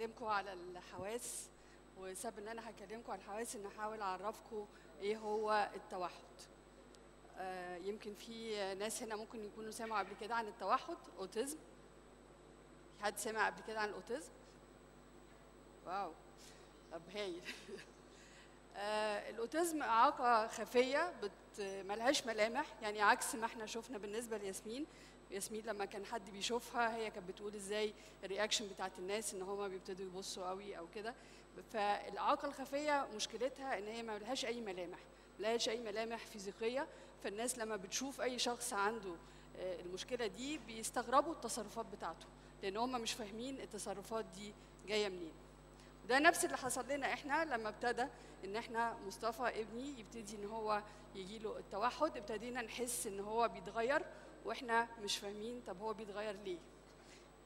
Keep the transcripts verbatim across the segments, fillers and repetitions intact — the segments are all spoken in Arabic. هكلمكم على الحواس، وسبب ان انا هكلمكم على الحواس ان احاول اعرفكم ايه هو التوحد. آه يمكن في ناس هنا ممكن يكونوا سمعوا قبل كده عن التوحد، اوتيزم. حد سمع قبل كده عن الاوتيزم؟ واو، طب هايل. آه الاوتيزم اعاقه خفيه بت ملهاش ملامح، يعني عكس ما احنا شفنا بالنسبه لياسمين. ياسمين لما كان حد بيشوفها هي كانت بتقول ازاي الرياكشن بتاعت الناس ان هما بيبتدوا يبصوا قوي او كده. فالاعاقه الخفيه مشكلتها ان هي ما لهاش اي ملامح، ما لهاش اي ملامح فيزيقيه، فالناس لما بتشوف اي شخص عنده المشكله دي بيستغربوا التصرفات بتاعته، لان هما مش فاهمين التصرفات دي جايه منين. وده نفس اللي حصل لنا احنا لما ابتدى ان احنا مصطفى ابني يبتدي ان هو يجي له التوحد، ابتدينا نحس ان هو بيتغير واحنا مش فاهمين طب هو بيتغير ليه.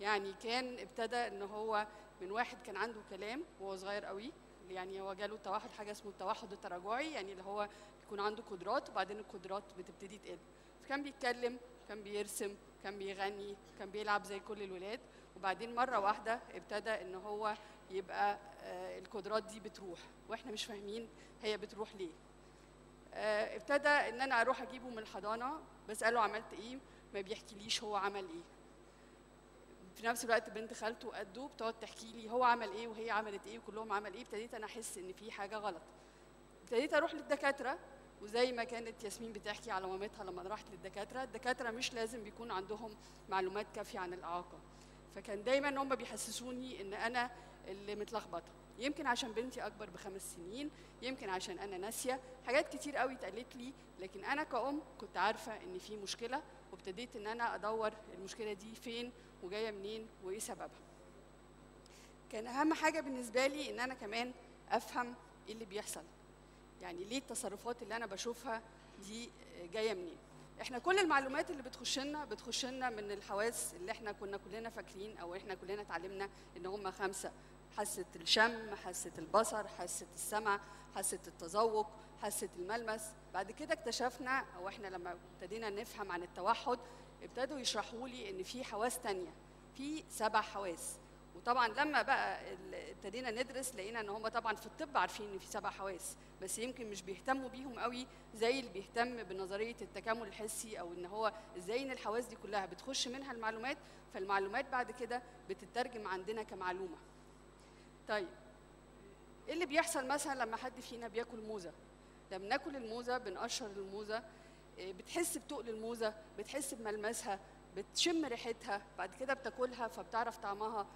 يعني كان ابتدى ان هو من واحد كان عنده كلام وهو صغير قوي، يعني هو جاله التوحد، حاجه اسمه التوحد التراجعي، يعني اللي هو يكون عنده قدرات وبعدين القدرات بتبتدي تقل. فكان بيتكلم، كان بيرسم، كان بيغني، كان بيلعب زي كل الولاد، وبعدين مره واحده ابتدى ان هو يبقى القدرات دي بتروح واحنا مش فاهمين هي بتروح ليه. ابتدى ان انا اروح اجيبه من الحضانه، بساله عملت ايه، ما بيحكيليش هو عمل ايه. في نفس الوقت بنت خالته قده بتقعد تحكي لي هو عمل ايه وهي عملت ايه وكلهم عمل ايه. ابتديت انا احس ان في حاجه غلط، ابتديت اروح للدكاتره، وزي ما كانت ياسمين بتحكي على مامتها لما راحت للدكاتره، الدكاتره مش لازم بيكون عندهم معلومات كافيه عن الاعاقه، فكان دايما هم بيحسسوني ان انا اللي متلخبطه، يمكن عشان بنتي اكبر بخمس سنين، يمكن عشان انا ناسيه حاجات كتير قوي اتقالت لي، لكن انا كأم كنت عارفه ان في مشكله، وابتديت ان انا ادور المشكله دي فين وجايه منين وايه سببها. كان اهم حاجه بالنسبه لي ان انا كمان افهم ايه اللي بيحصل، يعني ليه التصرفات اللي انا بشوفها دي جايه منين. احنا كل المعلومات اللي بتخش لنا بتخش لنا من الحواس اللي احنا كنا كلنا فاكرين او احنا كلنا اتعلمنا ان هم خمسه: حاسه الشم، حاسه البصر، حاسه السمع، حاسه التذوق، حاسه الملمس. بعد كده اكتشفنا او احنا لما ابتدينا نفهم عن التوحد ابتدوا يشرحوا لي ان في حواس ثانيه، في سبع حواس. وطبعا لما بقى ابتدينا ندرس لقينا ان هم طبعا في الطب عارفين ان في سبع حواس، بس يمكن مش بيهتموا بيهم قوي زي اللي بيهتم بنظريه التكامل الحسي، او ان هو ازاي ان الحواس دي كلها بتخش منها المعلومات، فالمعلومات بعد كده بتترجم عندنا كمعلومه. طيب ايه اللي بيحصل مثلا لما حد فينا بياكل موزه؟ لما ناكل الموزه بنقشر الموزه، بتحس بتقل الموزه، بتحس بملمسها، بتشم ريحتها، بعد كده بتاكلها فبتعرف طعمها.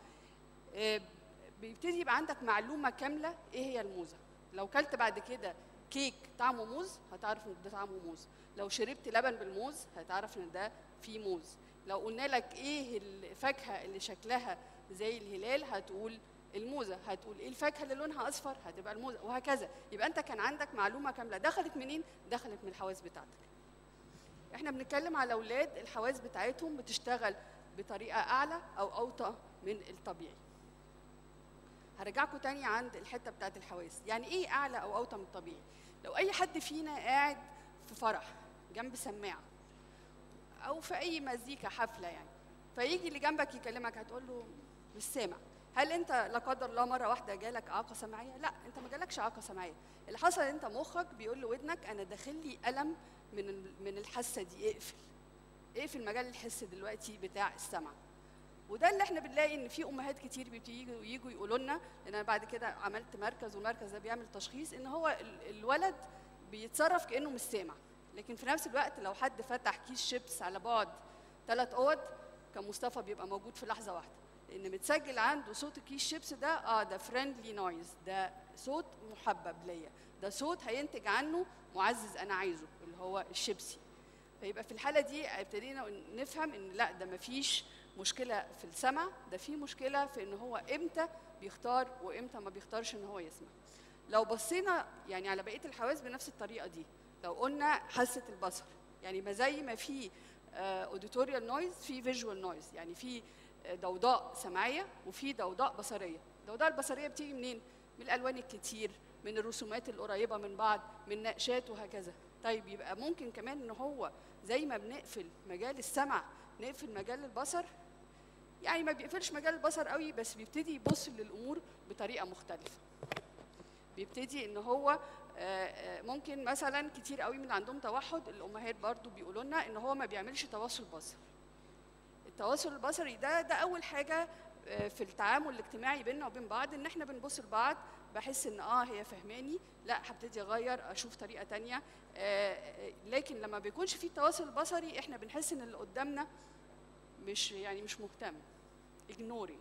بيبتدي يبقى عندك معلومه كامله ايه هي الموزه. لو كلت بعد كده كيك طعمه موز هتعرف ان ده طعمه موز، لو شربت لبن بالموز هتعرف ان ده فيه موز، لو قلنا لك ايه الفاكهه اللي شكلها زي الهلال هتقول الموزه، هتقول ايه الفاكهه اللي لونها اصفر هتبقى الموزه، وهكذا. يبقى انت كان عندك معلومه كامله. دخلت منين؟ دخلت من الحواس بتاعتك. احنا بنتكلم على اولاد الحواس بتاعتهم بتشتغل بطريقه اعلى او اوطى من الطبيعي. هرجعكم تاني عند الحته بتاعت الحواس، يعني ايه اعلى او اوطى من الطبيعي؟ لو اي حد فينا قاعد في فرح جنب سماعه او في اي مزيكا حفله يعني، فيجي اللي جنبك يكلمك هتقول له مش سامع. هل انت لا قدر الله مره واحده جالك اعاقه سمعيه؟ لا، انت ما جالكش اعاقه سمعيه، اللي حصل انت مخك بيقول لودنك انا داخل لي الم من من الحاسه دي، اقفل اقفل مجال الحس دلوقتي بتاع السمع. وده اللي احنا بنلاقي ان في امهات كتير بييجوا ييجوا يقولوا لنا، لان انا بعد كده عملت مركز والمركز ده بيعمل تشخيص، ان هو الولد بيتصرف كانه مش سامع، لكن في نفس الوقت لو حد فتح كيس شيبس على بعد ثلاث اوض كان مصطفى بيبقى موجود في لحظه واحده، لان متسجل عنده صوت كيس شيبس ده اه ده فريندلي نويز، ده صوت محبب ليا، ده صوت هينتج عنه معزز انا عايزه اللي هو الشيبسي. فيبقى في الحاله دي ابتدينا نفهم ان لا، ده مفيش مشكله في السمع، ده في مشكله في ان هو امتى بيختار وامتى ما بيختارش ان هو يسمع. لو بصينا يعني على بقيه الحواس بنفس الطريقه دي، لو قلنا حاسه البصر، يعني ما زي ما في اوديتوريال نويز في فيجوال نويز، يعني في ضوضاء سمعيه وفي ضوضاء بصريه. الضوضاء البصريه بتيجي منين؟ من الالوان الكتير، من الرسومات القريبه من بعض، من نقشات وهكذا. طيب يبقى ممكن كمان ان هو زي ما بنقفل مجال السمع نقفل مجال البصر، يعني ما بيقفلش مجال البصر قوي، بس بيبتدي يبص للامور بطريقه مختلفه. بيبتدي ان هو ممكن مثلا كتير قوي من عندهم توحد، الامهات برضو بيقولوا لنا ان هو ما بيعملش تواصل بصري. التواصل البصري ده ده اول حاجه في التعامل الاجتماعي بيننا وبين بعض، ان احنا بنبص لبعض، بحس ان اه هي فهماني، لا هبتدي اغير اشوف طريقه ثانيه. لكن لما بيكونش في تواصل بصري احنا بنحس ان اللي قدامنا مش يعني مش مهتم، اجنورينج.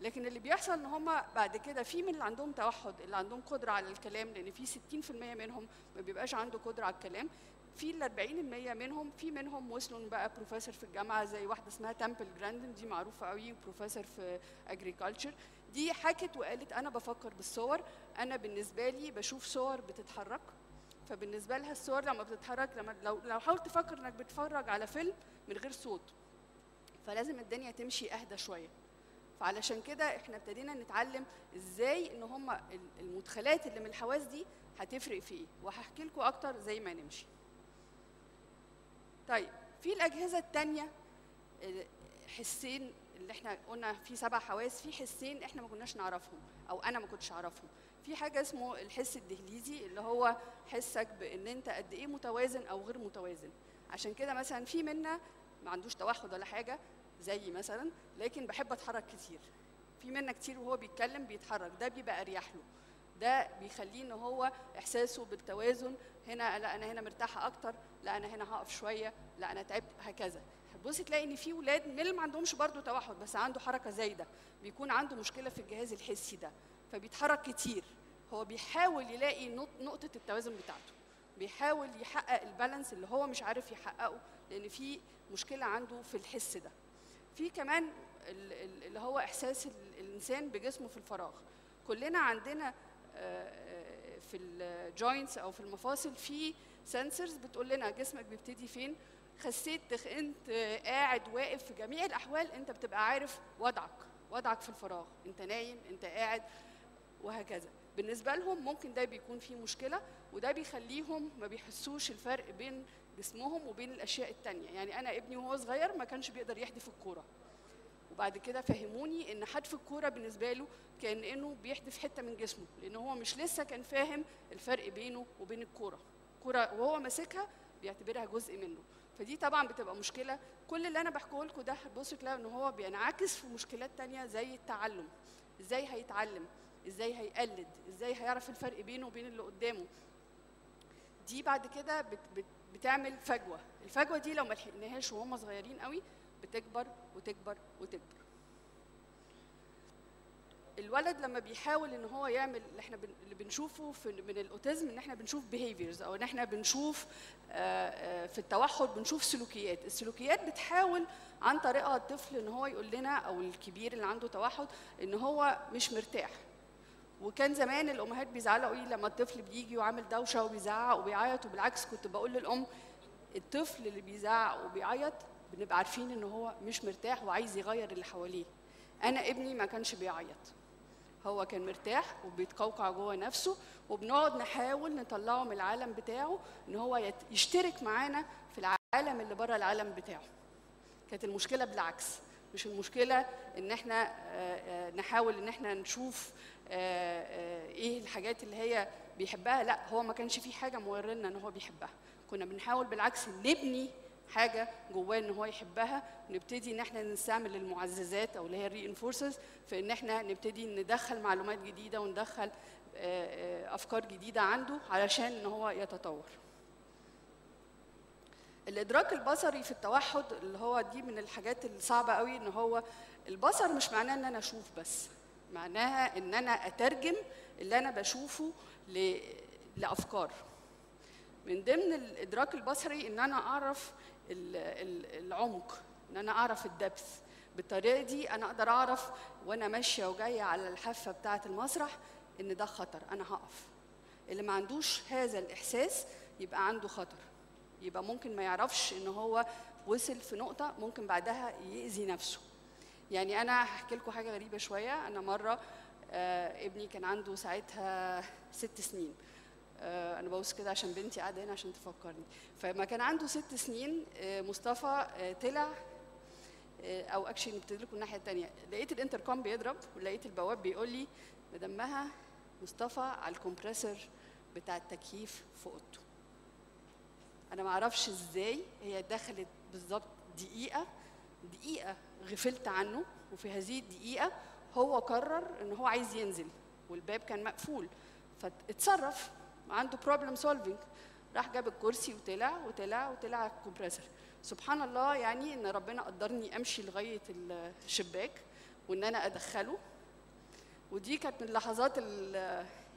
لكن اللي بيحصل ان هم بعد كده في من اللي عندهم توحد، اللي عندهم قدره على الكلام، لان في ستين في المية منهم ما بيبقاش عنده قدره على الكلام. في ال أربعين في المية منهم، في منهم وصلوا بقى بروفيسور في الجامعه، زي واحده اسمها تامبل جراندن، دي معروفه قوي، بروفيسور في اجريكلتشر. دي حكت وقالت انا بفكر بالصور، انا بالنسبه لي بشوف صور بتتحرك، فبالنسبه لها الصور لما بتتحرك، لما لو لو حاولت تفكر انك بتتفرج على فيلم من غير صوت، فلازم الدنيا تمشي اهدى شويه. فعلشان كده احنا ابتدينا نتعلم ازاي ان هم المدخلات اللي من الحواس دي هتفرق في ايه، وهحكي لكم اكتر زي ما نمشي. طيب في الاجهزه الثانيه، حسين اللي احنا قلنا في سبع حواس، في حسين احنا ما كناش نعرفهم او انا ما كنتش اعرفهم. في حاجه اسمه الحس الدهليزي، اللي هو حسك بان انت قد ايه متوازن او غير متوازن. عشان كده مثلا في منا ما عندوش توحد ولا حاجه زي مثلا، لكن بحب اتحرك كتير. في منا كتير وهو بيتكلم بيتحرك، ده بيبقى اريح له، ده بيخليه ان هو احساسه بالتوازن، هنا لا انا هنا مرتاحه اكتر، لا انا هنا هقف شويه، لا انا تعبت، هكذا. هتبصي تلاقي ان في ولاد من اللي ما عندهمش برضه توحد، بس عنده حركه زايده، بيكون عنده مشكله في الجهاز الحسي ده، فبيتحرك كتير. هو بيحاول يلاقي نقطه التوازن بتاعته، بيحاول يحقق البالانس اللي هو مش عارف يحققه، لان في مشكله عنده في الحس ده. في كمان اللي هو احساس الانسان بجسمه في الفراغ. كلنا عندنا في الجوينتس او في المفاصل في سنسورز بتقول لنا جسمك بيبتدي فين. خسيت، تخنت، قاعد، واقف، في جميع الاحوال انت بتبقى عارف وضعك، وضعك في الفراغ، انت نايم، انت قاعد، وهكذا. بالنسبه لهم ممكن ده بيكون فيه مشكله، وده بيخليهم ما بيحسوش الفرق بين جسمهم وبين الاشياء التانيه. يعني انا ابني وهو صغير ما كانش بيقدر يحدف الكوره، وبعد كده فهموني ان حدف الكوره بالنسبه له كان انه بيحدف حته من جسمه، لان هو مش لسه كان فاهم الفرق بينه وبين الكوره. الكوره وهو ماسكها بيعتبرها جزء منه، فدي طبعا بتبقى مشكله. كل اللي انا بحكيه لكم ده هتبصوا تلاقوا ان هو بينعكس في مشكلات تانيه زي التعلم، ازاي هيتعلم، ازاي هيقلد، ازاي هيعرف الفرق بينه وبين اللي قدامه. دي بعد كده بت بت بتعمل فجوه، الفجوه دي لو ما لحقناهاش وهم صغيرين قوي بتكبر وتكبر وتكبر. الولد لما بيحاول ان هو يعمل اللي احنا اللي بنشوفه في من الاوتيزم، ان احنا بنشوف بيهيفيرز، او ان احنا بنشوف في التوحد بنشوف سلوكيات. السلوكيات بتحاول عن طريقها الطفل ان هو يقول لنا، او الكبير اللي عنده توحد، ان هو مش مرتاح. وكان زمان الامهات بيزعلوا قوي لما الطفل بيجي وعامل دوشه وبيزعق وبيعيط، وبالعكس كنت بقول للام الطفل اللي بيزعق وبيعيط بنبقى عارفين ان هو مش مرتاح وعايز يغير اللي حواليه. انا ابني ما كانش بيعيط، هو كان مرتاح وبيتقوقع جوه نفسه، وبنقعد نحاول نطلعه من العالم بتاعه ان هو يشترك معانا في العالم اللي بره العالم بتاعه. كانت المشكله بالعكس، مش المشكله ان احنا نحاول ان احنا نشوف ايه الحاجات اللي هي بيحبها، لا هو ما كانش فيه حاجه موريه لنا ان هو بيحبها. كنا بنحاول بالعكس نبني حاجه جواه ان هو يحبها، ونبتدي ان احنا نستعمل المعززات او اللي هي الرينفورسرز في ان احنا نبتدي ندخل معلومات جديده وندخل افكار جديده عنده علشان ان هو يتطور. الادراك البصري في التوحد اللي هو دي من الحاجات الصعبه قوي، ان هو البصر مش معناه ان انا اشوف بس، معناها ان انا اترجم اللي انا بشوفه ل... لافكار. من ضمن الادراك البصري ان انا اعرف العمق، ان انا اعرف الدبث. بالطريقه دي انا اقدر اعرف وانا ماشيه وجايه على الحافه بتاعه المسرح ان ده خطر، انا هقف. اللي ما عندوش هذا الاحساس يبقى عنده خطر، يبقى ممكن ما يعرفش ان هو وصل في نقطه ممكن بعدها يأذي نفسه. يعني انا هحكي لكم حاجه غريبه شويه. انا مره آه ابني كان عنده ساعتها ست سنين، آه انا ببص كده عشان بنتي قاعده هنا عشان تفكرني. فما كان عنده ست سنين آه مصطفى آه طلع او اكشن بتدركه الناحيه الثانيه. لقيت الانتركوم بيضرب ولقيت البواب بيقول لي مدمها مصطفى على الكمبريسور بتاع التكييف في اوضته. انا ما اعرفش ازاي هي دخلت بالظبط دقيقه دقيقه غفلت عنه، وفي هذه الدقيقه هو قرر ان هو عايز ينزل والباب كان مقفول، فاتصرف عنده بروبلم سولفنج، راح جاب الكرسي وطلع وطلع وطلع على الكمبريسور. سبحان الله يعني ان ربنا قدرني امشي لغايه الشباك وان انا ادخله، ودي كانت من اللحظات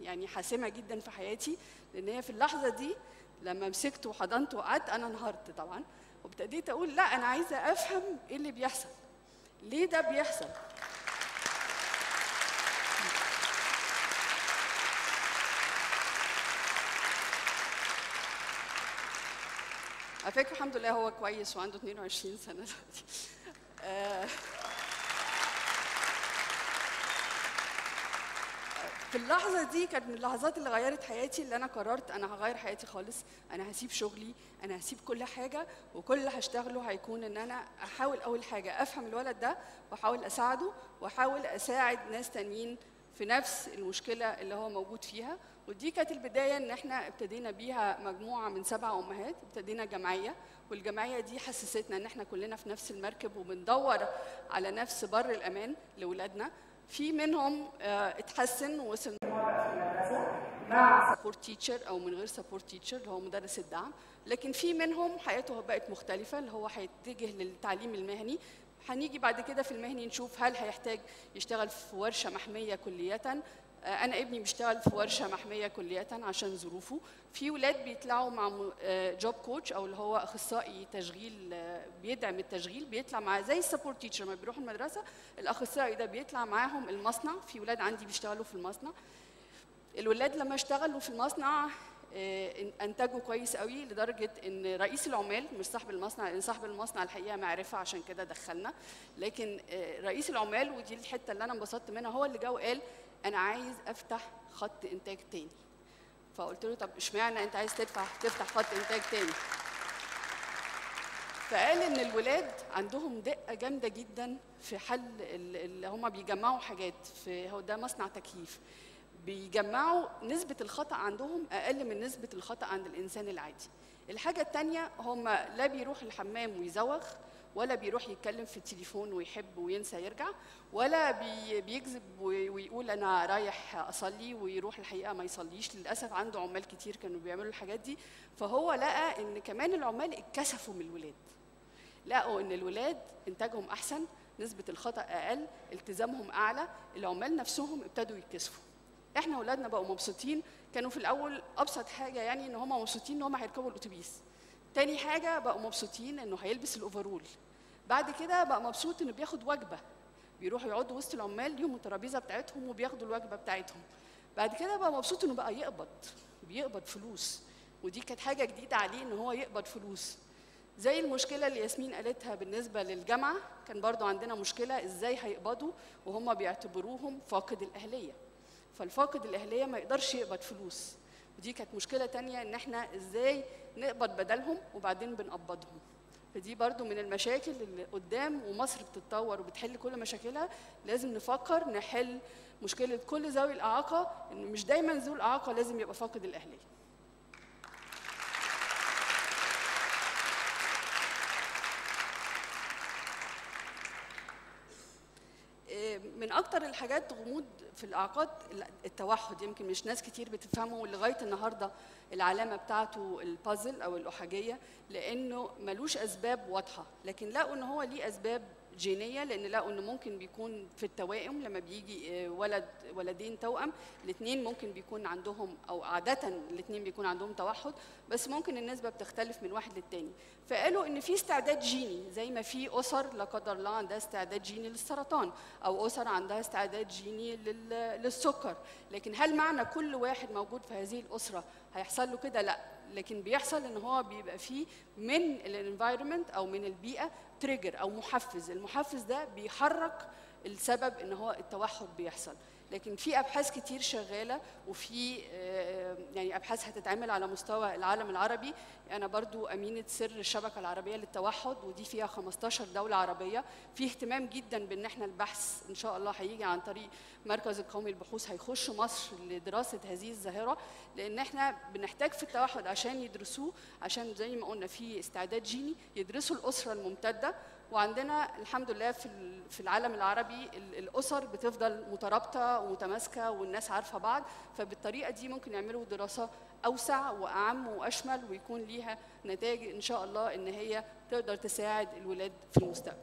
يعني حاسمه جدا في حياتي، لان هي في اللحظه دي لما مسكته وحضنته وقعدت انا انهارت طبعا، وابتديت اقول لا انا عايزه افهم ايه اللي بيحصل، ليه ده بيحصل. على فكره الحمد لله هو كويس وعنده اثنين وعشرين سنه دلوقتي. في اللحظه دي كانت من اللحظات اللي غيرت حياتي، اللي انا قررت انا هغير حياتي خالص، انا هسيب شغلي، انا هسيب كل حاجه، وكل اللي هشتغله هيكون ان انا احاول اول حاجه افهم الولد ده واحاول اساعده واحاول اساعد ناس تانيين في نفس المشكله اللي هو موجود فيها. ودي كانت البدايه ان احنا ابتدينا بيها مجموعه من سبع امهات، ابتدينا جمعيه، والجمعيه دي حسستنا ان احنا كلنا في نفس المركب وبندور على نفس بر الامان لاولادنا. في منهم اتحسن ووصل مع سبورت تيتشر او من غير سبورت تيتشر اللي هو مدرس الدعم، لكن في منهم حياته بقت مختلفه اللي هو هيتجه للتعليم المهني. هنيجي بعد كده في المهني نشوف هل هيحتاج يشتغل في ورشه محميه كليه. انا ابني بيشتغل في ورشه محميه كليه عشان ظروفه. في ولاد بيطلعوا مع جوب كوتش او اللي هو اخصائي تشغيل بيدعم التشغيل، بيطلع معاه زي السبورت تيتشر ما بيروحوا المدرسه، الاخصائي ده بيطلع معاهم المصنع. في ولاد عندي بيشتغلوا في المصنع، الولاد لما اشتغلوا في المصنع انتجوا كويس قوي لدرجه ان رئيس العمال، مش صاحب المصنع لان صاحب المصنع الحقيقه معرفه عشان كده دخلنا، لكن رئيس العمال، ودي الحته اللي انا انبسطت منها، هو اللي جه وقال انا عايز افتح خط انتاج تاني. فقلت له طب اشمعنى انت عايز تفتح تفتح خط انتاج تاني؟ فقال ان الولاد عندهم دقه جامده جدا في حل اللي هم بيجمعوا حاجات، في هو ده مصنع تكييف، بيجمعوا نسبة الخطأ عندهم أقل من نسبة الخطأ عند الإنسان العادي. الحاجة التانية هم لا بيروح الحمام ويزوغ، ولا بيروح يتكلم في التليفون ويحب وينسى يرجع، ولا بيكذب ويقول أنا رايح أصلي ويروح الحقيقة ما يصليش. للأسف عنده عمال كتير كانوا بيعملوا الحاجات دي، فهو لقى إن كمان العمال اتكسفوا من الولاد، لقوا إن الولاد إنتاجهم أحسن، نسبة الخطأ أقل، التزامهم أعلى، العمال نفسهم ابتدوا يتكسفوا. احنا اولادنا بقوا مبسوطين، كانوا في الاول ابسط حاجه يعني ان هم مبسوطين ان هم هيركبوا الاتوبيس، تاني حاجه بقوا مبسوطين انه هيلبس الاوفرول، بعد كده بقى مبسوط انه بياخد وجبه، بيروحوا يقعدوا وسط العمال يوم الترابيزه بتاعتهم وبياخدوا الوجبه بتاعتهم، بعد كده بقى مبسوط انه بقى يقبض بيقبض فلوس، ودي كانت حاجه جديده عليه ان هو يقبض فلوس. زي المشكله اللي ياسمين قالتها بالنسبه للجامعه، كان برضو عندنا مشكله ازاي هيقبضوا وهم بيعتبروهم فاقد الاهليه، فالفاقد الاهليه ما يقدرش يقبض فلوس، ودي كانت مشكله تانية ان احنا ازاي نقبض بدلهم وبعدين بنقبضهم. فدي برضو من المشاكل اللي قدام، ومصر بتتطور وبتحل كل مشاكلها، لازم نفكر نحل مشكله كل ذوي الاعاقه، ان مش دايما ذوي الاعاقه لازم يبقى فاقد الاهليه. من اكتر الحاجات غموض في الاعاقات التوحد، يمكن مش ناس كتير بتفهمه، ولغايه النهارده العلامه بتاعته البازل او الاحاجيه، لانه ملوش اسباب واضحه، لكن لقوا ان هو ليه اسباب جينيه، لان لقوا انه ممكن بيكون في التوائم، لما بيجي ولد ولدين توأم الاثنين ممكن بيكون عندهم، او عاده الاثنين بيكون عندهم توحد، بس ممكن النسبه بتختلف من واحد للتاني. فقالوا ان في استعداد جيني، زي ما في اسر لا قدر الله عندها استعداد جيني للسرطان، او اسر عندها استعداد جيني للسكر، لكن هل معنى كل واحد موجود في هذه الاسره هيحصل له كده؟ لا، لكن بيحصل ان هو بيبقى فيه من الانفايرمنت او من البيئه تريجر او محفز، المحفز ده بيحرك السبب ان هو التوحد بيحصل. لكن في ابحاث كتير شغاله، وفي يعني ابحاث هتتعمل على مستوى العالم العربي. انا برضو امينه سر الشبكه العربيه للتوحد، ودي فيها خمستاشر دوله عربيه. في اهتمام جدا بان احنا البحث ان شاء الله هيجي عن طريق المركز القومي للبحوث، هيخش مصر لدراسه هذه الظاهره، لان احنا بنحتاج في التوحد عشان يدرسوه، عشان زي ما قلنا في استعداد جيني يدرسوا الاسره الممتده. وعندنا الحمد لله في في العالم العربي الاسر بتفضل مترابطه ومتماسكه والناس عارفه بعض، فبالطريقه دي ممكن يعملوا دراسه اوسع واعم واشمل، ويكون ليها نتائج ان شاء الله ان هي تقدر تساعد الولاد في المستقبل.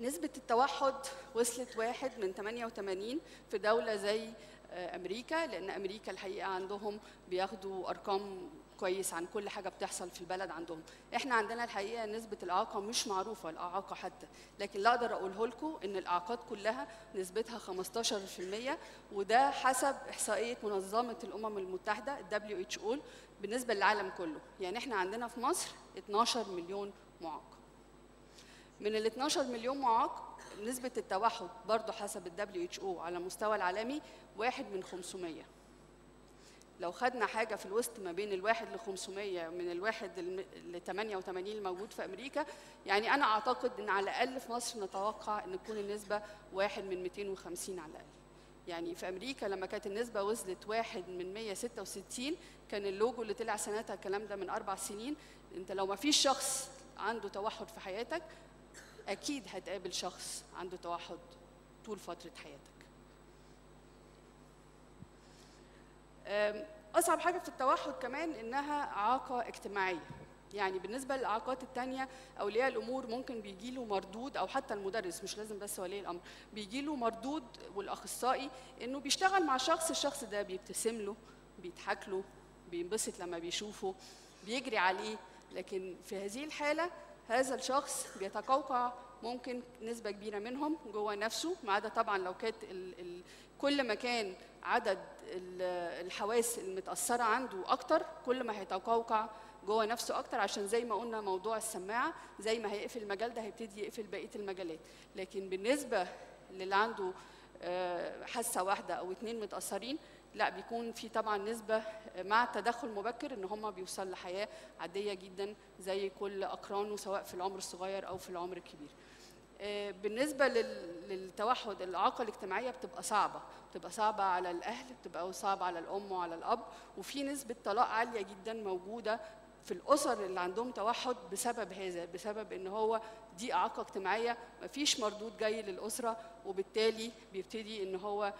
نسبه التوحد وصلت واحد من تمنية وتمانين في دوله زي امريكا، لان امريكا الحقيقه عندهم بياخدوا ارقام كويس عن كل حاجه بتحصل في البلد عندهم. احنا عندنا الحقيقه نسبه الاعاقه مش معروفه، الاعاقه حتى، لكن اللي اقدر اقوله لكم ان الاعاقات كلها نسبتها خمستاشر في المية، وده حسب احصائيه منظمه الامم المتحده دبليو اتش او بالنسبه للعالم كله. يعني احنا عندنا في مصر اتناشر مليون معاق. من ال اتناشر مليون معاق نسبه التوحد برضه حسب ال دبليو اتش او على المستوى العالمي واحد من خمسمية. لو خدنا حاجه في الوسط ما بين الواحد ل خمسمية من الواحد ل تمنية وتمانين الموجود في امريكا، يعني انا اعتقد ان على الاقل في مصر نتوقع ان تكون النسبه واحد من ميتين وخمسين على الاقل. يعني في امريكا لما كانت النسبه وصلت واحد من مية وستة وستين، كان اللوجو اللي طلع سنتها الكلام ده من اربع سنين، انت لو ما فيش شخص عنده توحد في حياتك اكيد هتقابل شخص عنده توحد طول فتره حياتك. أصعب حاجة في التوحد كمان إنها إعاقة اجتماعية. يعني بالنسبة للإعاقات التانية أولياء الأمور ممكن بيجي له مردود، أو حتى المدرس مش لازم بس ولي الأمر، بيجي له مردود والأخصائي إنه بيشتغل مع شخص، الشخص ده بيبتسم له، بيضحك له، بينبسط لما بيشوفه، بيجري عليه، لكن في هذه الحالة هذا الشخص بيتقوقع ممكن نسبة كبيرة منهم جوه نفسه، ما عدا طبعا لو كانت كل ما كان عدد الحواس المتأثرة عنده أكتر كل ما هيتقوقع جوه نفسه أكتر، عشان زي ما قلنا موضوع السماعة زي ما هيقفل المجال ده هيبتدي يقفل بقية المجالات. لكن بالنسبة للي عنده حاسة واحدة أو اتنين متأثرين، لا بيكون في طبعا نسبة مع التدخل المبكر إن هم بيوصل لحياة عادية جدا زي كل أقرانه، سواء في العمر الصغير أو في العمر الكبير. بالنسبة للتوحد الإعاقة الاجتماعية بتبقى صعبة، بتبقى صعبة على الأهل، بتبقى صعبة على الأم وعلى الأب، وفي نسبة طلاق عالية جدا موجودة في الأسر اللي عندهم توحد بسبب هذا، بسبب إن هو دي إعاقة اجتماعية مفيش مردود جاي للأسرة، وبالتالي بيبتدي إن هو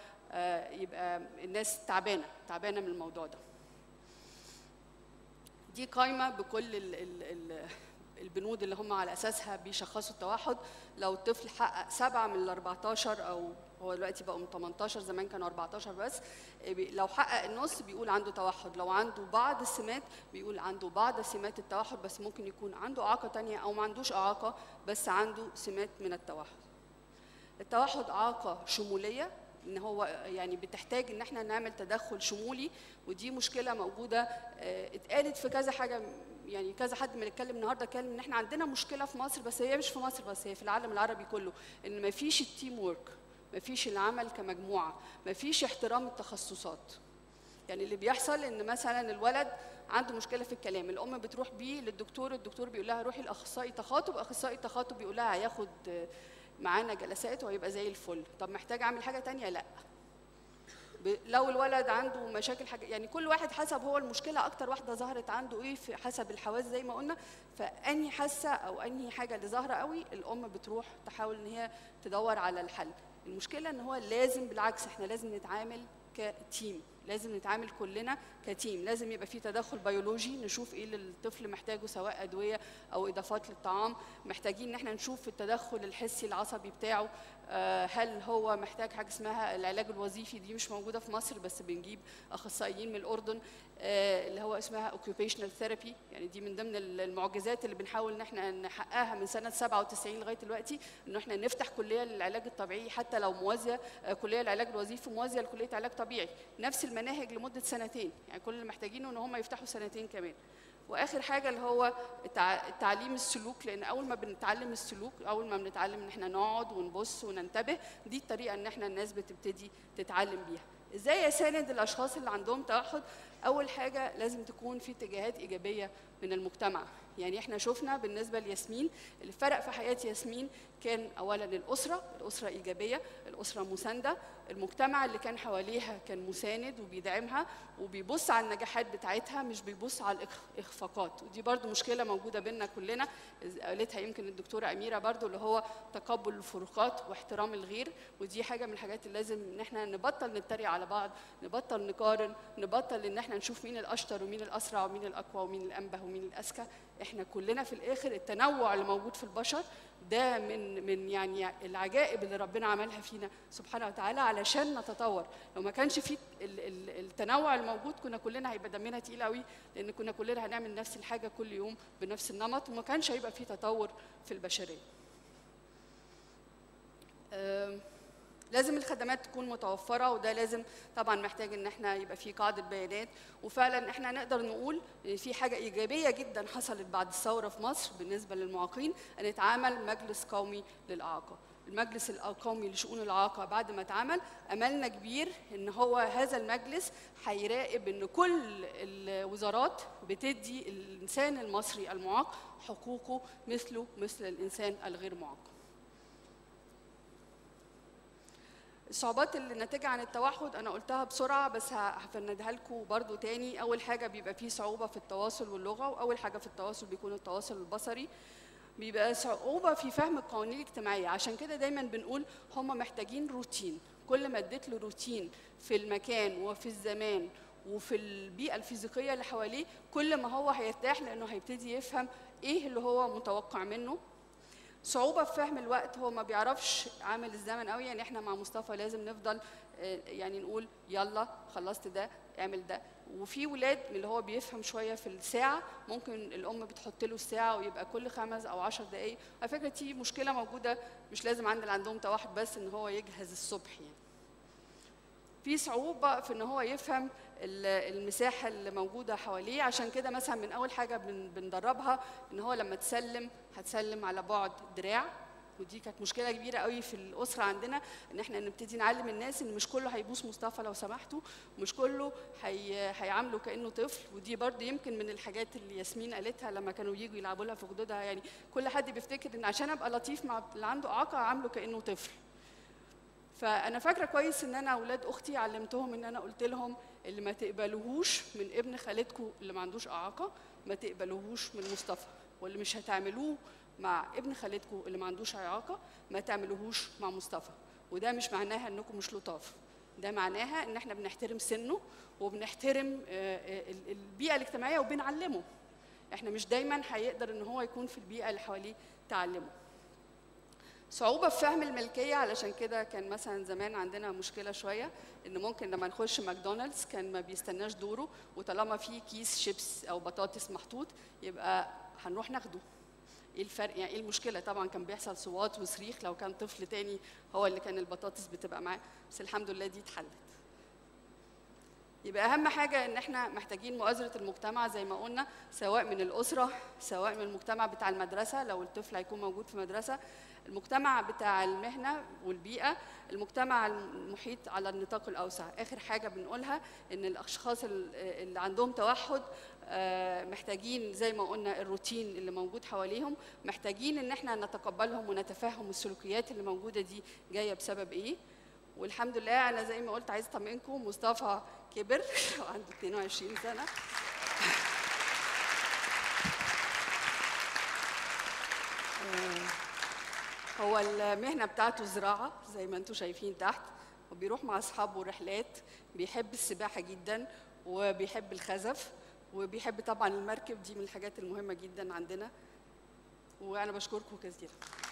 يبقى الناس تعبانة، تعبانة من الموضوع ده. دي قايمة بكل ال ال ال البنود اللي هم على اساسها بيشخصوا التوحد. لو الطفل حقق سبعه من ال اربعتاشر، او هو دلوقتي بقوا من تمنتاشر، زمان كانوا اربعتاشر بس، لو حقق النص بيقول عنده توحد، لو عنده بعض السمات بيقول عنده بعض سمات التوحد، بس ممكن يكون عنده اعاقه ثانيه او ما عندوش اعاقه بس عنده سمات من التوحد. التوحد اعاقه شموليه، ان هو يعني بتحتاج ان احنا نعمل تدخل شمولي، ودي مشكله موجوده اتقالت في كذا حاجه، يعني كذا حد ما اتكلم النهارده اتكلم ان احنا عندنا مشكله في مصر، بس هي مش في مصر بس، هي في العالم العربي كله، ان ما فيش التيم وورك، ما فيش العمل كمجموعه، ما فيش احترام التخصصات. يعني اللي بيحصل ان مثلا الولد عنده مشكله في الكلام، الام بتروح بيه للدكتور، الدكتور بيقول لها روحي لاخصائي تخاطب، اخصائي التخاطب بيقول لها هياخد معانا جلسات وهيبقى زي الفل. طب محتاج اعمل حاجه ثانيه؟ لا. لو الولد عنده مشاكل حاجه، يعني كل واحد حسب هو المشكله اكتر واحده ظهرت عنده ايه في حسب الحواس زي ما قلنا، فانهي حاسه او انهي حاجه اللي ظاهره قوي الام بتروح تحاول ان هي تدور على الحل. المشكله ان هو لازم، بالعكس احنا لازم نتعامل كتيم، لازم نتعامل كلنا كتيم، لازم يبقى في تدخل بيولوجي، نشوف ايه اللي الطفل محتاجه سواء ادويه او اضافات للطعام، محتاجين ان احنا نشوف التدخل الحسي العصبي بتاعه، هل هو محتاج حاجه اسمها العلاج الوظيفي، دي مش موجوده في مصر بس بنجيب اخصائيين من الاردن اللي هو اسمها اوكيوبيشنال ثيرابي، يعني دي من ضمن المعجزات اللي بنحاول ان احنا نحققها من سنه سبعة وتسعين لغايه دلوقتي، ان احنا نفتح كليه للعلاج الطبيعي حتى لو موازيه، كليه العلاج الوظيفي موازيه لكليه علاج طبيعي، نفس المناهج لمده سنتين، يعني كل اللي محتاجينه ان هم يفتحوا سنتين كمان. واخر حاجه اللي هو تعليم السلوك، لان اول ما بنتعلم السلوك، اول ما بنتعلم ان احنا نقعد ونبص وننتبه، دي الطريقه ان احنا الناس بتبتدي تتعلم بيها. ازاي اساند الاشخاص اللي عندهم توحد؟ اول حاجه لازم تكون في اتجاهات ايجابيه من المجتمع. يعني احنا شفنا بالنسبه لياسمين، اللي فرق في حياه ياسمين كان اولا الاسره، الاسره ايجابيه، الاسره مسانده، المجتمع اللي كان حواليها كان مساند وبيدعمها وبيبص على النجاحات بتاعتها، مش بيبص على الاخفاقات. ودي برضو مشكله موجوده بينا كلنا، قالتها يمكن الدكتوره اميره برضو، اللي هو تقبل الفروقات واحترام الغير. ودي حاجه من الحاجات اللي لازم ان احنا نبطل نتريق على بعض، نبطل نقارن، نبطل ان احنا نشوف مين الاشطر ومين الاسرع ومين الاقوى ومين الانبه ومين الاذكى. احنا كلنا في الاخر التنوع اللي موجود في البشر ده من من يعني العجائب اللي ربنا عملها فينا سبحانه وتعالى علشان نتطور. لو ما كانش في التنوع الموجود كنا كلنا هيبقى دمنا تقيل قوي، لان كنا كلنا هنعمل نفس الحاجه كل يوم بنفس النمط، وما كانش هيبقى في تطور في البشريه. لازم الخدمات تكون متوفره، وده لازم طبعا محتاج ان احنا يبقى في قاعده بيانات. وفعلا احنا نقدر نقول في حاجه ايجابيه جدا حصلت بعد الثوره في مصر بالنسبه للمعاقين، ان اتعمل مجلس قومي للاعاقه. المجلس القومي لشؤون الاعاقه بعد ما اتعمل، املنا كبير ان هو هذا المجلس هيراقب ان كل الوزارات بتدي الانسان المصري المعاق حقوقه مثله مثل الانسان الغير معاق. الصعوبات اللي ناتجه عن التوحد انا قلتها بسرعه بس هفندها لكم برضو تاني. اول حاجه بيبقى فيه صعوبه في التواصل واللغه، واول حاجه في التواصل بيكون التواصل البصري. بيبقى صعوبه في فهم القوانين الاجتماعيه، عشان كده دايما بنقول هم محتاجين روتين. كل ما اديت له روتين في المكان وفي الزمان وفي البيئه الفيزيقيه اللي حواليه، كل ما هو هيرتاح، لانه هيبتدي يفهم ايه اللي هو متوقع منه. صعوبة في فهم الوقت، هو ما بيعرفش عامل الزمن قوي. يعني احنا مع مصطفى لازم نفضل يعني نقول يلا خلصت ده اعمل ده. وفي ولاد اللي هو بيفهم شويه في الساعه، ممكن الام بتحط له الساعه ويبقى كل خمس او عشر دقائق. على فكره دي مشكله موجوده، مش لازم عند اللي عندهم توحد بس ان هو يجهز الصبح. يعني في صعوبه في ان هو يفهم المساحه اللي موجوده حواليه، عشان كده مثلا من اول حاجه بندربها ان هو لما تسلم هتسلم على بعد دراع. ودي كانت مشكله كبيره قوي في الاسره عندنا، ان احنا نبتدي نعلم الناس ان مش كله هيبوس مصطفى لو سمحتوا، مش كله هي... هيعامله كانه طفل. ودي برضه يمكن من الحاجات اللي ياسمين قالتها لما كانوا يجوا يلعبوا لها في خدودها، يعني كل حد بيفتكر ان عشان ابقى لطيف مع اللي عنده اعاقه اعامله كانه طفل. فانا فاكره كويس ان انا اولاد اختي علمتهم ان انا قلت لهم اللي ما تقبلوهوش من ابن خالتكم اللي ما عندوش اعاقه ما تقبلوهوش من مصطفى، واللي مش هتعملوه مع ابن خالتكم اللي ما عندوش اعاقه ما تعملوهوش مع مصطفى. وده مش معناها انكم مش لطاف، ده معناها ان احنا بنحترم سنه وبنحترم البيئه الاجتماعيه وبنعلمه. احنا مش دايما هيقدر ان هو يكون في البيئه اللي حواليه تعلمه. صعوبة في فهم الملكية، علشان كده كان مثلا زمان عندنا مشكلة شوية إن ممكن لما نخش ماكدونالدز كان ما بيستناش دوره، وطالما في كيس شيبس أو بطاطس محطوط يبقى هنروح ناخده. إيه الفرق؟ يعني إيه المشكلة؟ طبعا كان بيحصل صوات وصريخ لو كان طفل تاني هو اللي كان البطاطس بتبقى معاه، بس الحمد لله دي اتحلت. يبقى أهم حاجة إن إحنا محتاجين مؤازرة المجتمع زي ما قلنا، سواء من الأسرة سواء من المجتمع بتاع المدرسة لو الطفل هيكون موجود في مدرسة، المجتمع بتاع المهنة والبيئة، المجتمع المحيط على النطاق الأوسع. آخر حاجة بنقولها إن الأشخاص اللي عندهم توحد محتاجين زي ما قلنا الروتين اللي موجود حواليهم، محتاجين إن إحنا نتقبلهم ونتفهم السلوكيات اللي موجودة دي جاية بسبب إيه. والحمد لله أنا زي ما قلت عايزة أطمئنكم، مصطفى كبر عنده اثنين وعشرين سنة. هو المهنة بتاعته زراعة زي ما انتم شايفين تحت، وبيروح مع أصحابه رحلات، بيحب السباحة جدا وبيحب الخزف وبيحب طبعا المركب، دي من الحاجات المهمة جدا عندنا. وأنا بشكركم كثيرا.